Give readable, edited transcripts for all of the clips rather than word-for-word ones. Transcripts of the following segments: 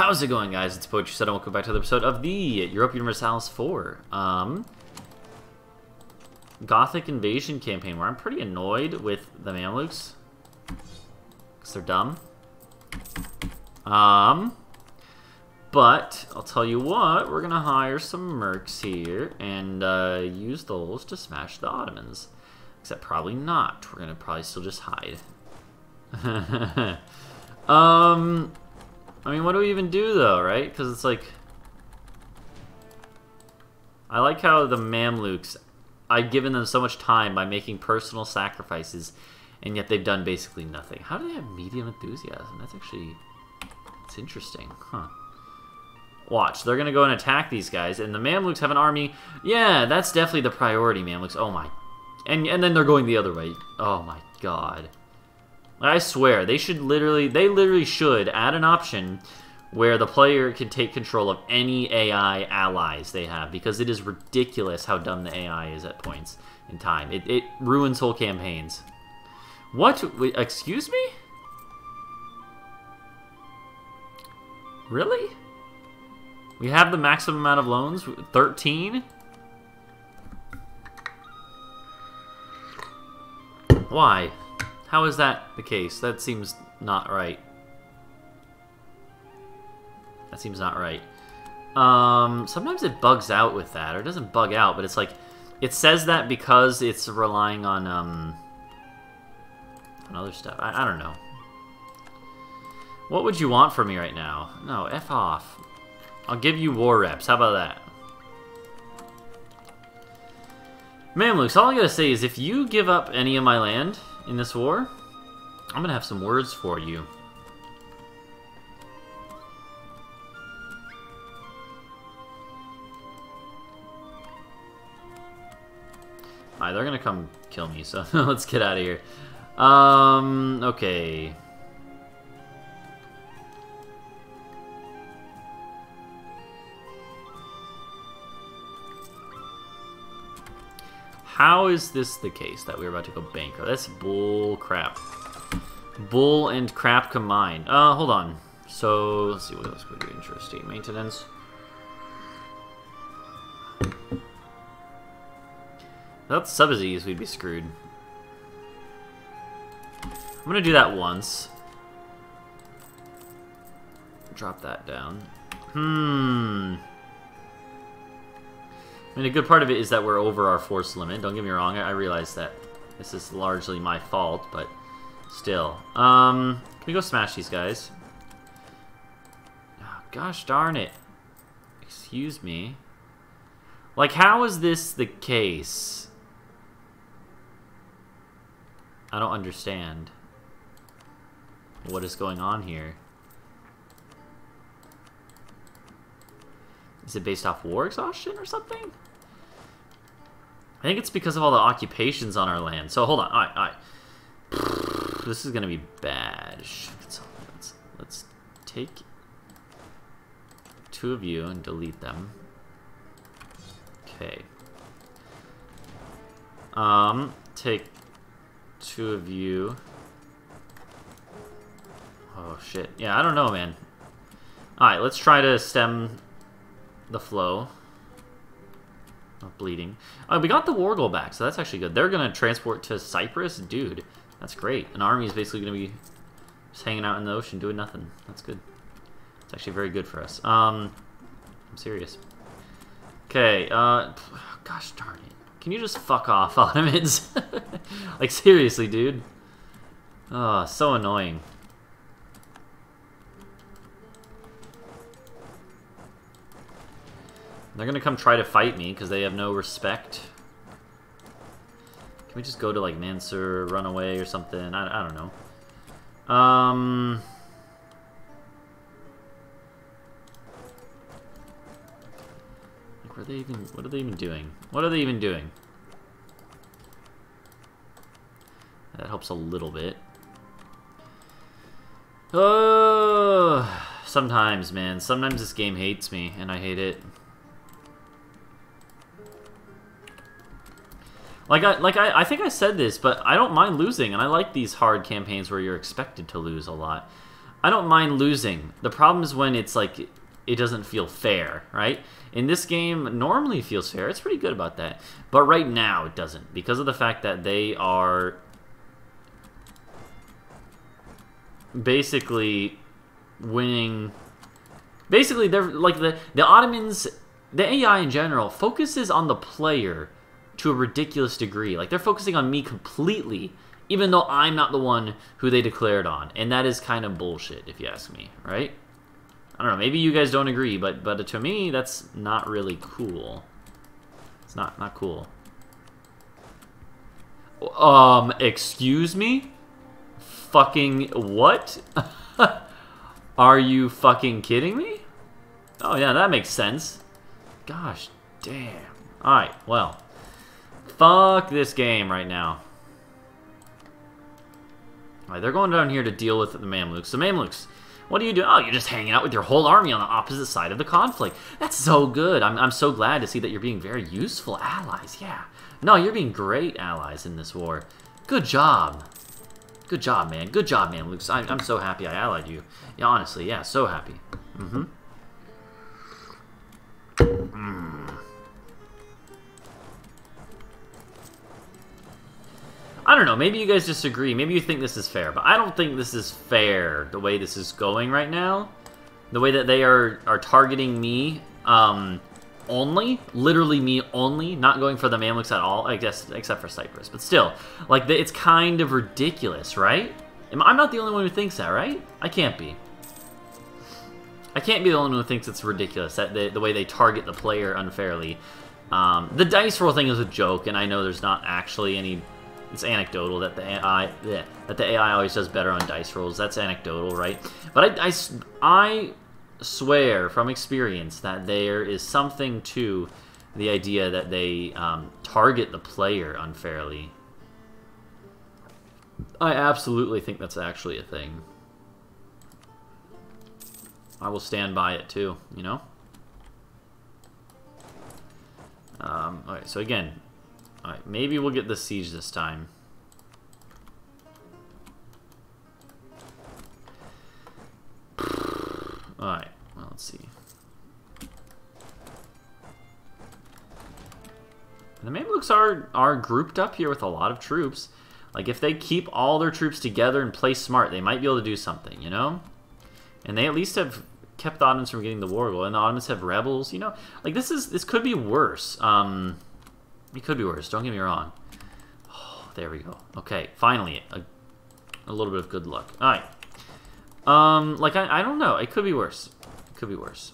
How's it going, guys? It's PoetryStud, and welcome back to another episode of the Europa Universalis 4 Gothic Invasion campaign, where I'm pretty annoyed with the Mamluks because they're dumb. But I'll tell you what, we're gonna hire some Mercs here and use those to smash the Ottomans. Except probably not. We're gonna probably still just hide. I mean, what do we even do, though, right? Because it's like... I like how the Mamluks... I've given them so much time by making personal sacrifices, and yet they've done basically nothing. How do they have medium enthusiasm? That's actually... it's interesting. Huh. Watch. They're going to go and attack these guys, and the Mamluks have an army. Yeah, that's definitely the priority, Mamluks. Oh, my... And then they're going the other way. Oh, my God. I swear, they should literally, should add an option where the player can take control of any AI allies they have, because it is ridiculous how dumb the AI is at points in time. It ruins whole campaigns. What? Wait, excuse me? Really? We have the maximum amount of loans? 13? Why? How is that the case? That seems not right. That seems not right. Sometimes it bugs out with that, or it doesn't bug out, but it's like, it says that because it's relying on other stuff. I don't know. What would you want from me right now? No, F off. I'll give you war reps. How about that? Mamluks, all I gotta say is if you give up any of my land in this war, I'm gonna have some words for you. Alright, they're gonna come kill me, so let's get out of here. Okay. How is this the case that we're about to go bankrupt? That's bull crap. Bull and crap combined. Hold on. So, let's see what else could be interesting. Maintenance. Without Sub-Aziz, we'd be screwed. I'm gonna do that once. Drop that down. I mean, a good part of it is that we're over our force limit. Don't get me wrong, I realize that this is largely my fault, but still. Can we go smash these guys? Oh, gosh darn it. Excuse me. Like, how is this the case? I don't understand what is going on here. Is it based off war exhaustion or something? I think it's because of all the occupations on our land. So, hold on. Alright. This is going to be bad. Let's take two of you and delete them. Okay. Take two of you. Oh, shit. Yeah, I don't know, man. Alright, let's try to stem... the flow of bleeding. We got the war goal back, so that's actually good. They're gonna transport to Cyprus? Dude, that's great. An army is basically gonna be just hanging out in the ocean doing nothing. That's good. It's actually very good for us. I'm serious. Okay, gosh darn it. Can you just fuck off, Ottomans? Like, seriously, dude. Oh, so annoying. They're gonna come try to fight me because they have no respect. Can we just go to like Mansur, run away or something? I don't know. Like, were they even? What are they even doing? What are they even doing? That helps a little bit. Oh, sometimes, man. Sometimes this game hates me, and I hate it. Like I think I said this, but I don't mind losing, and I like these hard campaigns where you're expected to lose a lot. I don't mind losing. The problem is when it's like, it doesn't feel fair, right? In this game, normally it feels fair. It's pretty good about that. But right now, it doesn't. Because of the fact that they are basically winning... Basically, they're like the Ottomans, the AI in general, focuses on the player to a ridiculous degree. Like, they're focusing on me completely, even though I'm not the one who they declared on. And that is kind of bullshit, if you ask me, right? I don't know, maybe you guys don't agree, but to me, that's not really cool. It's not cool. Excuse me? Fucking what? Are you fucking kidding me? Oh yeah, that makes sense. Gosh damn. Alright, well. Fuck this game right now. Alright, they're going down here to deal with the Mamluks. The Mamluks, what do you do? Oh, you're just hanging out with your whole army on the opposite side of the conflict. That's so good. I'm so glad to see that you're being very useful allies. Yeah. No, you're being great allies in this war. Good job. Good job, man. Good job, Mamluks. I'm so happy I allied you. Yeah, honestly, yeah, so happy. Mm-hmm. Mm. I don't know, maybe you guys disagree. Maybe you think this is fair, but I don't think this is fair, the way this is going right now. The way that they are targeting me only, literally me only, not going for the Mamluks at all, I guess, except for Cyprus. But still, like, it's kind of ridiculous, right? I'm not the only one who thinks that, right? I can't be. I can't be the only one who thinks it's ridiculous, that the way they target the player unfairly. The dice roll thing is a joke, and I know there's not actually any... It's anecdotal that the AI always does better on dice rolls. That's anecdotal, right? But I swear from experience that there is something to the idea that they target the player unfairly. I absolutely think that's actually a thing. I will stand by it too, you know? Alright, so again... Alright, maybe we'll get the siege this time. Alright, well, let's see. The Mamluks are grouped up here with a lot of troops. Like, if they keep all their troops together and play smart, they might be able to do something, you know? And they at least have kept the Ottomans from getting the war goal, and the Ottomans have rebels, you know? Like, this could be worse. It could be worse, don't get me wrong. Oh, there we go. Okay, finally, a little bit of good luck. Alright. Like, I don't know. It could be worse. It could be worse.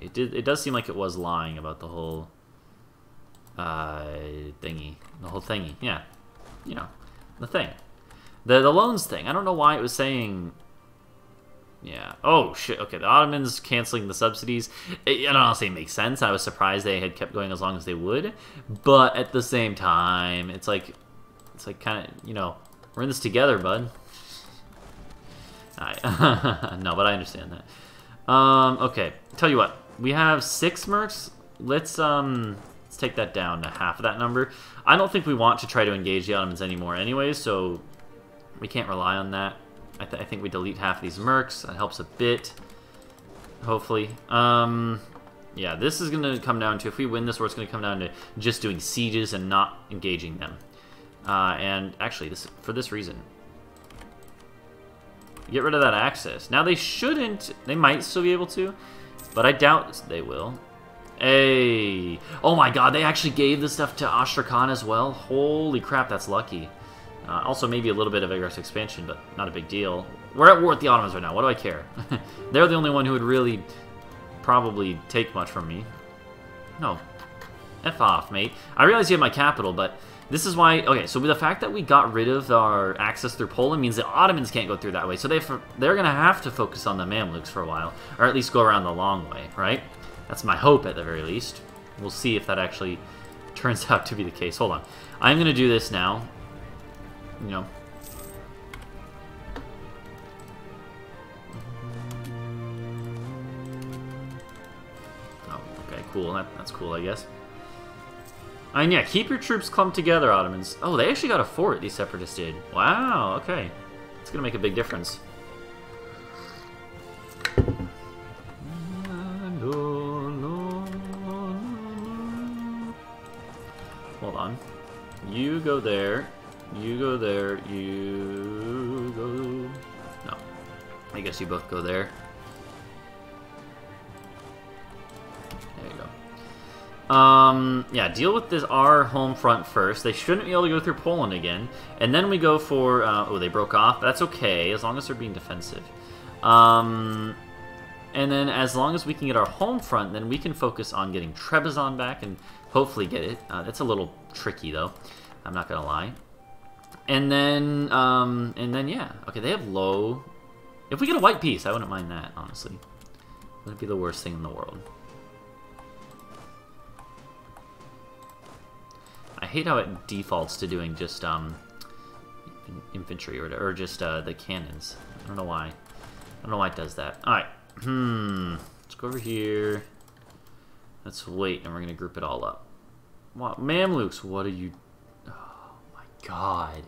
It does seem like it was lying about the whole thingy. The whole thingy, yeah. You know, the thing. The loans thing. I don't know why it was saying... Yeah. Oh, shit. Okay, the Ottomans canceling the subsidies. It honestly makes sense. I was surprised they had kept going as long as they would. But at the same time, it's like kind of, you know, we're in this together, bud. All right. No, but I understand that. Okay. Tell you what. We have 6 mercs. Let's take that down to half of that number. I don't think we want to try to engage the Ottomans anymore anyway, so we can't rely on that. I think we delete half of these mercs. That helps a bit, hopefully. Yeah, this is going to come down to, if we win this war, it's going to come down to just doing sieges and not engaging them. And actually, for this reason, get rid of that access. Now, they shouldn't. They might still be able to, but I doubt they will. Hey! Oh my god, they actually gave this stuff to Astrakhan as well? Holy crap, that's lucky. Also, maybe a little bit of aggressive expansion, but not a big deal. We're at war with the Ottomans right now. What do I care? They're the only one who would really probably take much from me. No. F off, mate. I realize you have my capital, but this is why... Okay, so the fact that we got rid of our access through Poland means the Ottomans can't go through that way. So they're going to have to focus on the Mamluks for a while, or at least go around the long way, right? That's my hope, at the very least. We'll see if that actually turns out to be the case. Hold on. I'm going to do this now. You know. Oh, okay, cool. That's cool, I guess. And yeah, keep your troops clumped together, Ottomans. Oh, they actually got a fort, these Separatists did. Wow, okay. It's gonna make a big difference. Hold on. You go there. You go there. You go... No. I guess you both go there. There you go. Yeah, deal with this our home front first. They shouldn't be able to go through Poland again. And then we go for... oh, they broke off. That's okay, as long as they're being defensive. And then as long as we can get our home front, then we can focus on getting Trebizond back and hopefully get it. That's a little tricky, though. I'm not going to lie. And then yeah. Okay, they have low... If we get a white piece, I wouldn't mind that, honestly. Wouldn't be the worst thing in the world. I hate how it defaults to doing just infantry or just the cannons. I don't know why. I don't know why it does that. All right. Let's go over here. Let's wait, and we're gonna group it all up. Wow, Mamluks, what are you? Oh my god!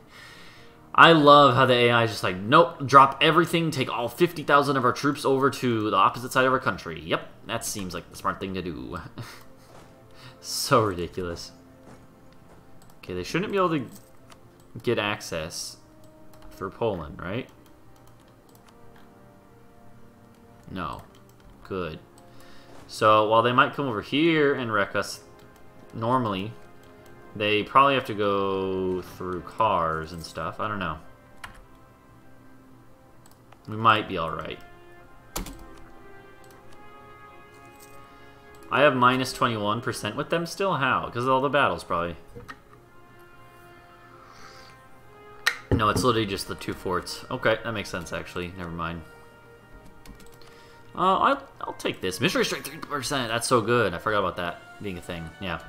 I love how the AI is just like, nope, drop everything, take all 50,000 of our troops over to the opposite side of our country. Yep, that seems like the smart thing to do. So ridiculous. Okay, they shouldn't be able to get access through Poland, right? No. Good. So, while they might come over here and wreck us normally, they probably have to go through cars and stuff. I don't know. We might be alright. I have minus 21% with them still? How? Because of all the battles, probably. No, it's literally just the two forts. Okay, that makes sense, actually. Never mind. I'll take this. Mystery strike 3%. That's so good. I forgot about that being a thing. Yeah.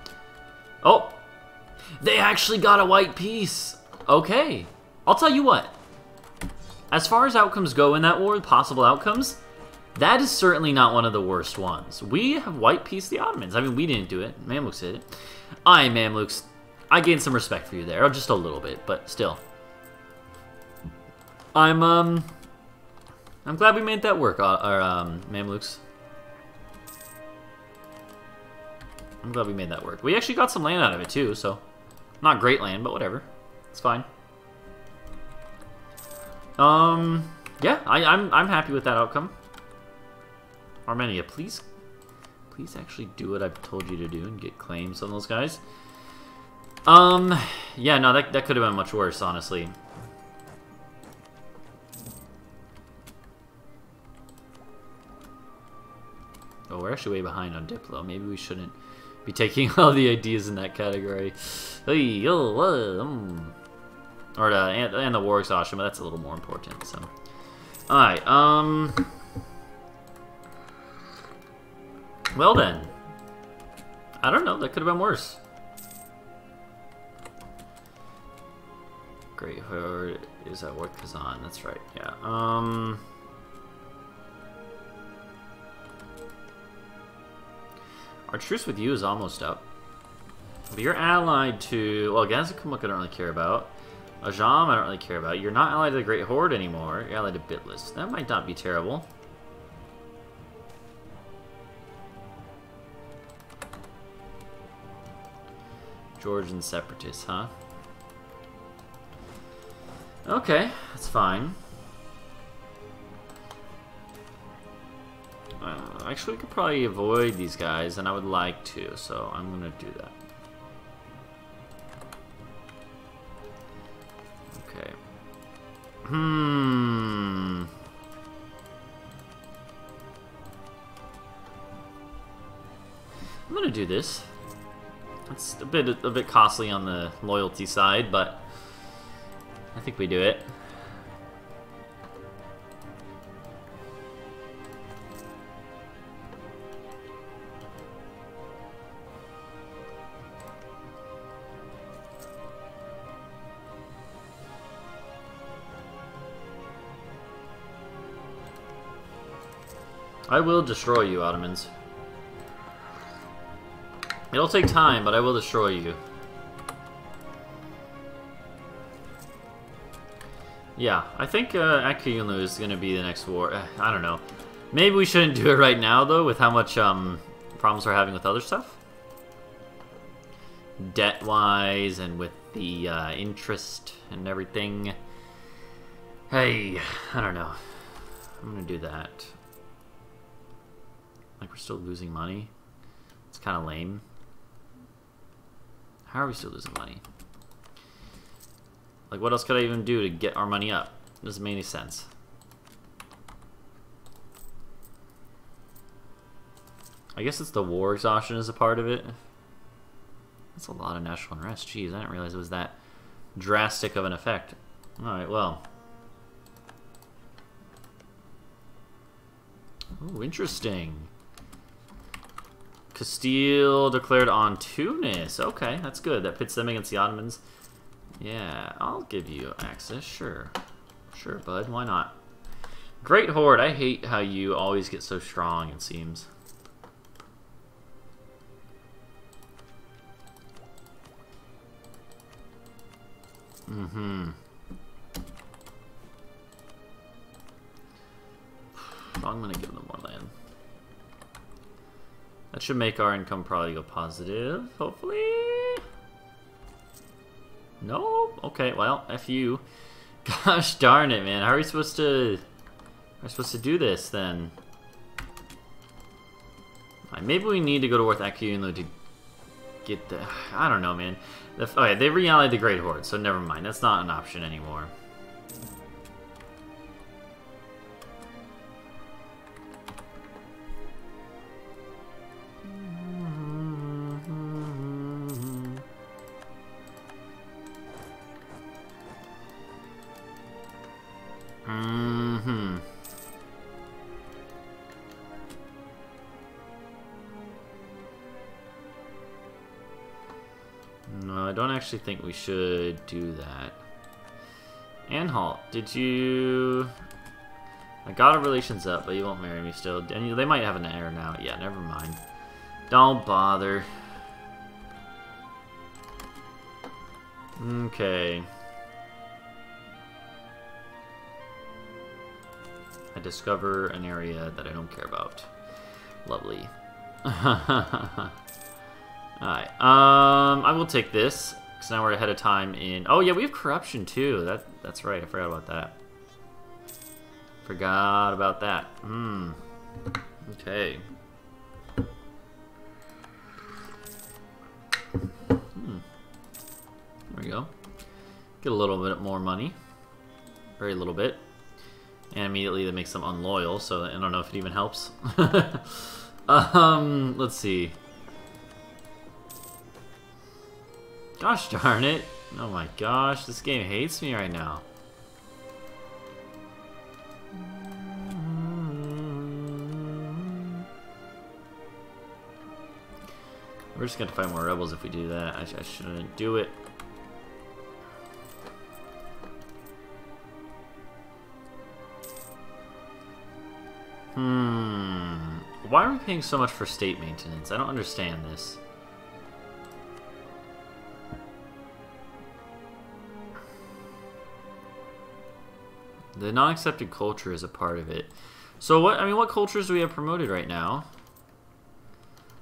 Oh! They actually got a white piece! Okay. I'll tell you what. As far as outcomes go in that war, possible outcomes, that is certainly not one of the worst ones. We have white pieced the Ottomans. I mean, we didn't do it. Mamluks did it. Aye, Mamluks. I gained some respect for you there. Or just a little bit, but still. I'm glad we made that work, Mamluks. I'm glad we made that work. We actually got some land out of it, too, so... Not great land, but whatever. It's fine. Yeah, I'm happy with that outcome. Armenia, please... Please actually do what I've told you to do and get claims on those guys. Yeah, no, that could have been much worse, honestly. Oh, we're actually way behind on Diplo. Maybe we shouldn't be taking all the ideas in that category. Or and the war exhaustion, but that's a little more important. So, all right. Well then, I don't know. That could have been worse. Great Horde is at war Kazan. That's right. Yeah. Our truce with you is almost up. But you're allied to... Well, Gazikumuk I don't really care about. Ajam I don't really care about. You're not allied to the Great Horde anymore. You're allied to Bitlis. That might not be terrible. Georgian Separatists, huh? Okay, that's fine. Actually, we could probably avoid these guys, and I would like to, so I'm going to do that. Okay. I'm going to do this. It's a bit costly on the loyalty side, but I think we do it. I will destroy you, Ottomans. It'll take time, but I will destroy you. Yeah, I think Aq Qoyunlu is going to be the next war. I don't know. Maybe we shouldn't do it right now, though, with how much problems we're having with other stuff. Debt-wise, and with the interest and everything. Hey, I don't know. I'm going to do that. Like, we're still losing money. It's kind of lame. How are we still losing money? Like, what else could I even do to get our money up? It doesn't make any sense. I guess it's the war exhaustion is a part of it. That's a lot of national unrest. Jeez, I didn't realize it was that drastic of an effect. Alright, well. Ooh, interesting. Castile declared on Tunis. Okay, that's good. That pits them against the Ottomans. Yeah, I'll give you access, sure. Sure, bud, why not? Great Horde, I hate how you always get so strong, it seems. Mm-hmm. I'm gonna give them more land. That should make our income probably go positive, hopefully. Nope. Okay, well, F you. Gosh darn it, man. How are we supposed to do this then? Alright, maybe we need to go to Worth Akiyunlu to get the I don't know, man. Okay, they reallied the Great Horde, so never mind. That's not an option anymore. I actually think we should do that. Anhalt, did you... I got our relations up, but you won't marry me still. And they might have an heir now. Yeah, never mind. Don't bother. Okay. I discover an area that I don't care about. Lovely. Alright, I will take this. Because now we're ahead of time in... Oh yeah, we have corruption too. That's right, I forgot about that. Forgot about that. Hmm. Okay. Hmm. There we go. Get a little bit more money. Very little bit. And immediately that makes them unloyal, so I don't know if it even helps. Let's see. Gosh darn it. Oh my gosh, this game hates me right now. We're just gonna find more rebels if we do that. I shouldn't do it. Why are we paying so much for state maintenance? I don't understand this. The non-accepted culture is a part of it. So what? I mean, what cultures do we have promoted right now?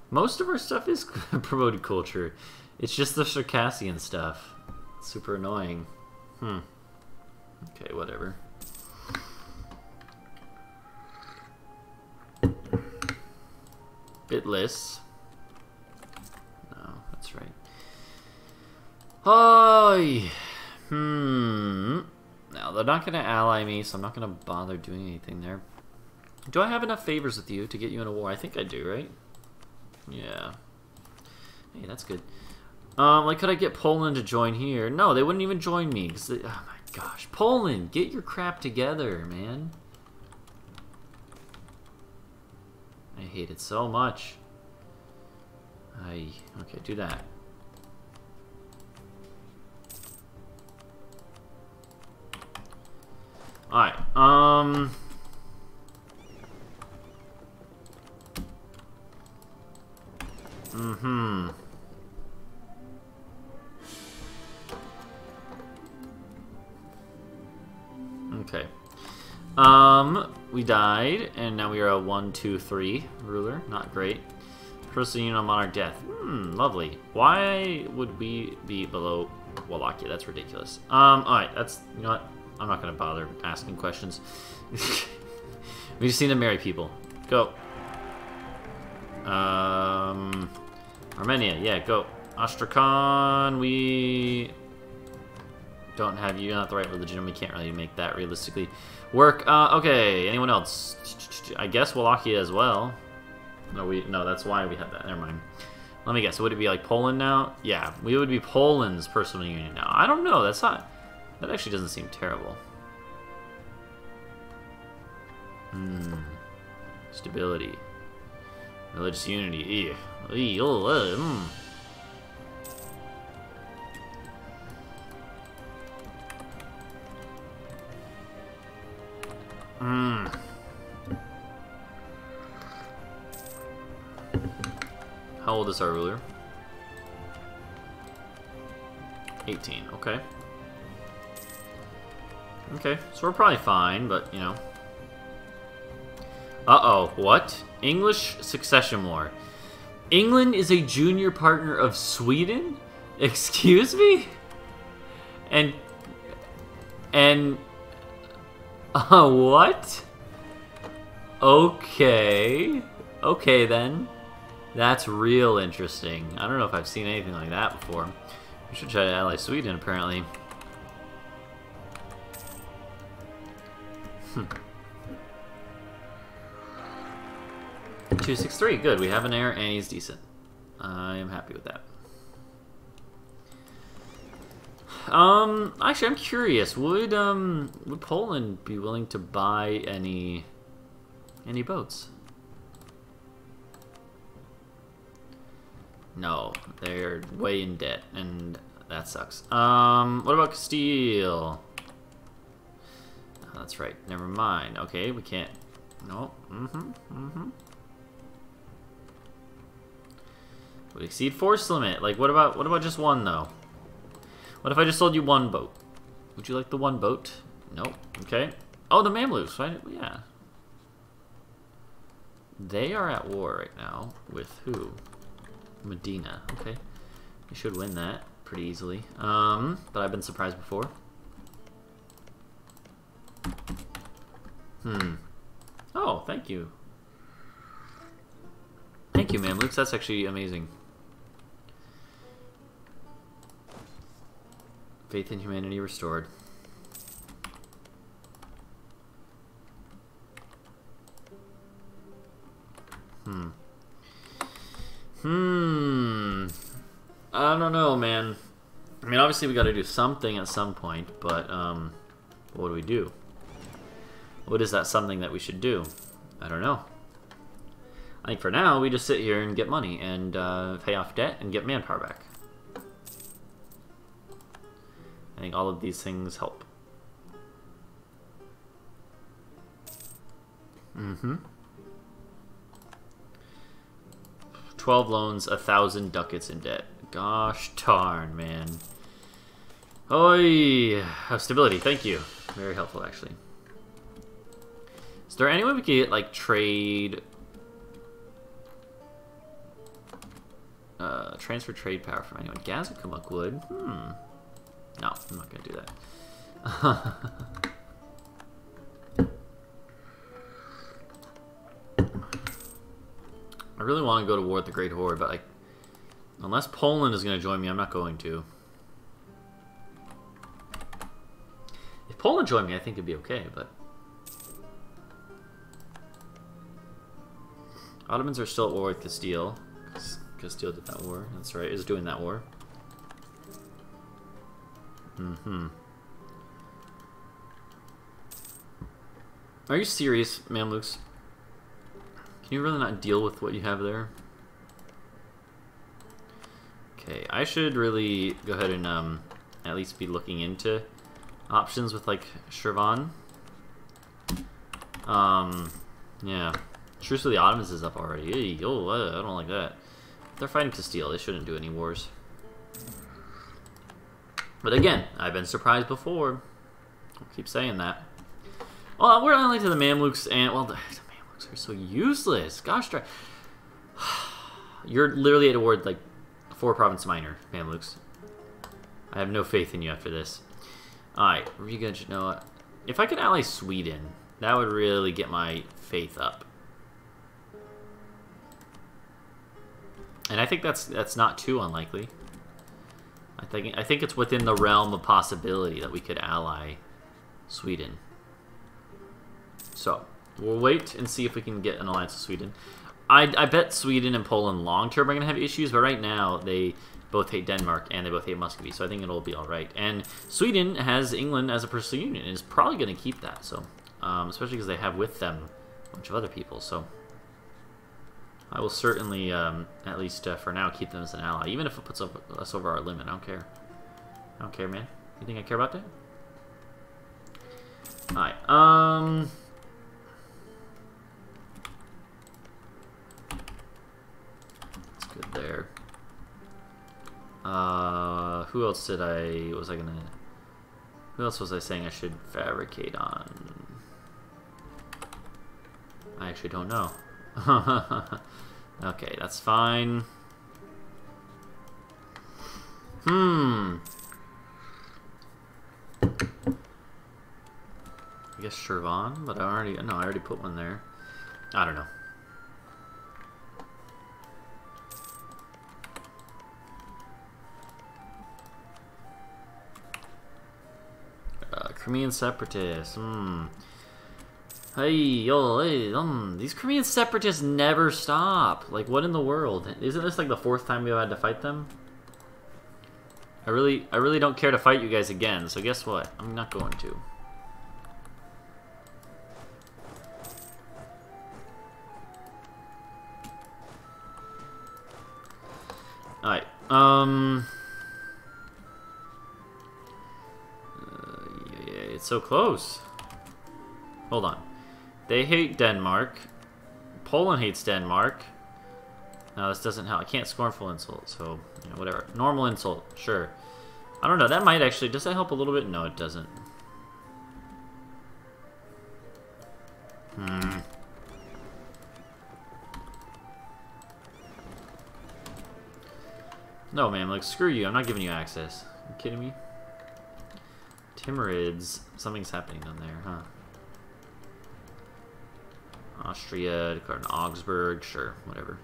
Most of our stuff is promoted culture. It's just the Circassian stuff. It's super annoying. Hmm. Okay, whatever. Bitlis. No, that's right. Oh. Hmm. Now, they're not going to ally me, so I'm not going to bother doing anything there. Do I have enough favors with you to get you in a war? I think I do, right? Yeah. Hey, that's good. Like, could I get Poland to join here? No, they wouldn't even join me. Cause they, oh my gosh. Poland, get your crap together, man. I hate it so much. Okay, do that. Alright, Mm-hmm. Okay. We died, and now we are a 1-2-3 ruler. Not great. Personal unit on monarch death. Hmm, lovely. Why would we be below Wallachia? That's ridiculous. Alright, that's, you know what? I'm not gonna bother asking questions. We just need to marry people. Go. Armenia, yeah, go. Astrakhan, we don't have you. You're not the right religion. We can't really make that realistically work. Okay, anyone else? I guess Wallachia as well. No, that's why we have that. Never mind. Let me guess. Would it be like Poland now? Yeah, we would be Poland's personal union now. I don't know. That's not. That actually doesn't seem terrible. Hmm. Stability. Religious unity. How old is our ruler? 18, okay. Okay, so we're probably fine, but, you know. Uh-oh, what? English Succession War. England is a junior partner of Sweden? Excuse me? What? Okay. Okay, then. That's real interesting. I don't know if I've seen anything like that before. We should try to ally Sweden, apparently. Hmm. 263, good. We have an heir, and he's decent. I am happy with that. Actually, I'm curious. Would Poland be willing to buy any boats? No, they're way in debt, and that sucks. What about Castile? Oh, that's right. Never mind. Okay, we can't. No. Would exceed force limit. Like, what about just one though? What if I just sold you one boat? Would you like the one boat? Nope. Okay. Oh, the Mamluks, right? Yeah. They are at war right now. With who? Medina. Okay. We should win that pretty easily. But I've been surprised before. Hmm. Oh, thank you. Thank you, Mamluks. That's actually amazing. Faith in humanity restored. I don't know, man. I mean, obviously we gotta do something at some point, but, what do we do? What is that something that we should do? I don't know. I think for now, we just sit here and get money, and, pay off debt, and get manpower back. I think all of these things help. Mm-hmm. 12 loans, 1,000 ducats in debt. Gosh darn, man. Oi! Oh, stability, thank you. Very helpful, actually. Is there any way we could get, like, trade... transfer trade power from anyone? Gazikumuk would. Hmm. No, I'm not going to do that. I really want to go to war with the Great Horde, but unless Poland is going to join me, I'm not going to. If Poland joined me, I think it'd be okay, but... Ottomans are still at war with Castile. Castile did that war. That's right, is doing that war. Mm-hmm. Are you serious, Mamluks? Can you really not deal with what you have there? Okay, I should really go ahead and at least be looking into options with like Shirvan. Yeah. Truce with the Ottomans is up already. Hey, yo, I don't like that. They're fighting Castile. They shouldn't do any wars. But again, I've been surprised before. I'll keep saying that. Well, we're only to the Mamluks, and well, the Mamluks are so useless. Gosh, try. You're literally at award like 4 province minor, Mamluks. I have no faith in you after this. Alright, Riga, Genoa. If I could ally Sweden, that would really get my faith up. And I think that's not too unlikely. I think it's within the realm of possibility that we could ally Sweden. So, we'll wait and see if we can get an alliance with Sweden. I bet Sweden and Poland long-term are going to have issues, but right now they both hate Denmark and they both hate Muscovy, so I think it'll be alright. And Sweden has England as a pursuing unit and is probably going to keep that, so especially because they have with them a bunch of other people, so I will certainly, at least for now, keep them as an ally, even if it puts us over our limit. I don't care. I don't care, man. You think I care about that? Alright, that's good there. Who else did I... was I gonna... who else was I saying I should fabricate on? I actually don't know. Okay, that's fine. I guess Shirvan, but I already put one there. I don't know. Crimean Separatists. Hey, yo, hey, these Crimean Separatists never stop. Like, what in the world? Isn't this like the 4th time we've had to fight them? I really don't care to fight you guys again, so guess what? I'm not going to. Alright, it's so close. Hold on. They hate Denmark. Poland hates Denmark. No, this doesn't help. I can't scornful insult, so you know, whatever. Normal insult, sure. I don't know. That might actually... does that help a little bit? No, it doesn't. No, man. Like, screw you. I'm not giving you access. Are you kidding me? Timurids. Something's happening down there, huh? Austria, declared an Augsburg, sure, whatever.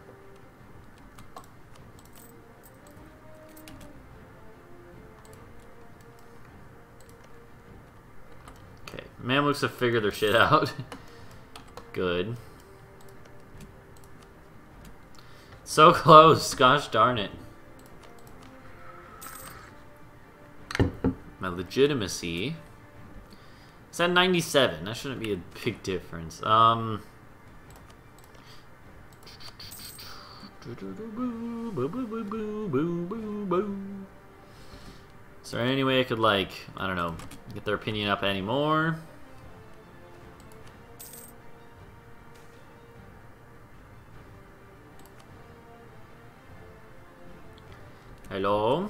Okay, Mamluks have figured their shit out. Good. So close, gosh darn it. My legitimacy is at 97. That shouldn't be a big difference. Is there any way I could, like, I don't know, get their opinion up anymore? Hello?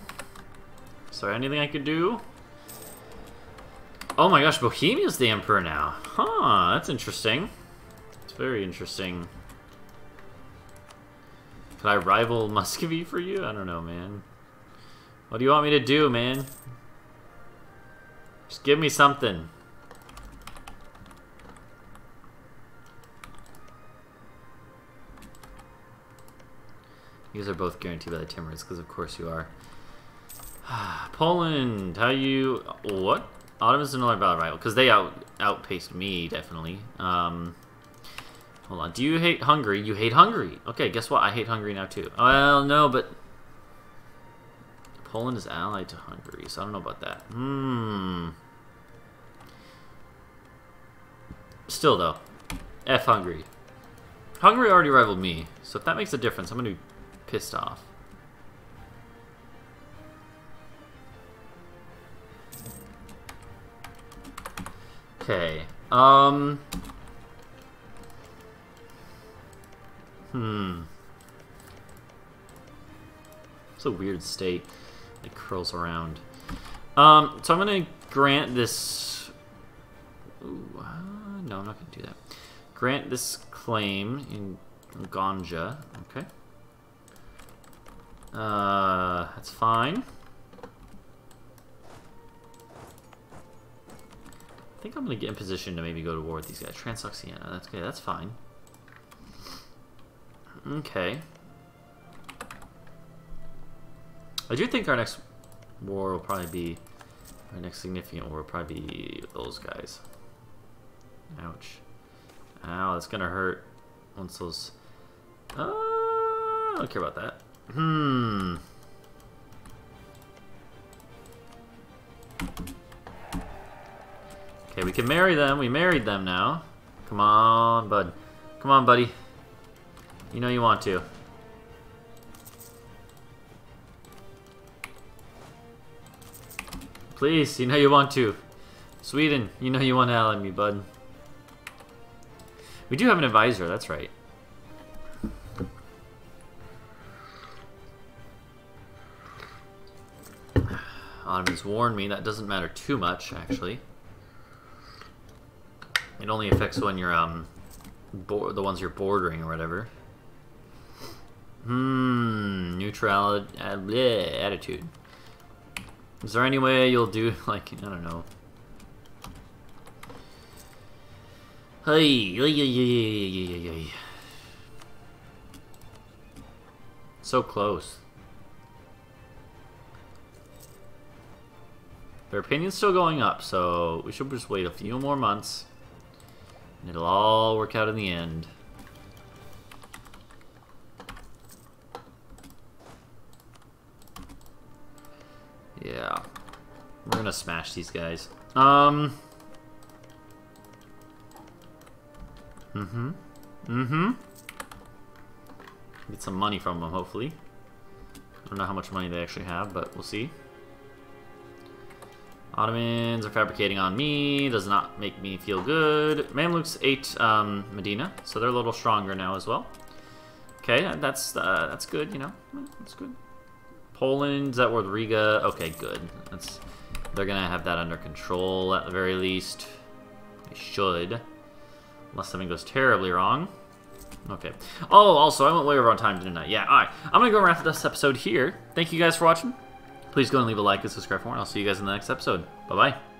Is there anything I could do? Oh my gosh, Bohemia's the emperor now. Huh, that's interesting. It's very interesting. Could I rival Muscovy for you? I don't know, man. What do you want me to do, man? Just give me something. You guys are both guaranteed by the Timurids, because of course you are. Poland, how you... what? Ottomans are another battle rival, because they outpaced me, definitely. Hold on. Do you hate Hungary? You hate Hungary. Okay, guess what? I hate Hungary now, too. Well, no, but... Poland is allied to Hungary, so I don't know about that. Still, though. F Hungary. Hungary already rivaled me, so if that makes a difference, I'm going to be pissed off. Okay. It's a weird state that curls around. So I'm gonna grant this. Ooh, No, I'm not going to do that. Grant this claim in Ganja. Okay. That's fine. I think I'm going to get in position to maybe go to war with these guys. Transoxiana. That's okay. That's fine. Okay. I do think our next war will probably be... Our next significant war will probably be those guys. Ouch. Ow, that's gonna hurt once those... I don't care about that. Okay, we can marry them. We married them now. Come on, bud. Come on, buddy. You know you want to. Please, you know you want to. Sweden, you know you want to ally me, bud. We do have an advisor, that's right. Ottomans warned me. That doesn't matter too much, actually. It only affects when you're, the ones you're bordering or whatever. Neutral attitude. Is there any way you'll do, like, I don't know. Hey. So close. Their opinion's still going up, so we should just wait a few more months. And it'll all work out in the end. Yeah, we're gonna smash these guys. Get some money from them, hopefully. I don't know how much money they actually have, but we'll see. Ottomans are fabricating on me. Does not make me feel good. Mamluks ate Medina, so they're a little stronger now as well. Okay, that's good, you know. That's good. Poland, is that word Riga? Okay, good. That's, they're gonna have that under control at the very least. They should. Unless something goes terribly wrong. Okay. Oh, also, I went way over on time, didn't I? Yeah, alright. I'm gonna go wrap up this episode here. Thank you guys for watching. Please go and leave a like and subscribe for more. I'll see you guys in the next episode. Bye-bye.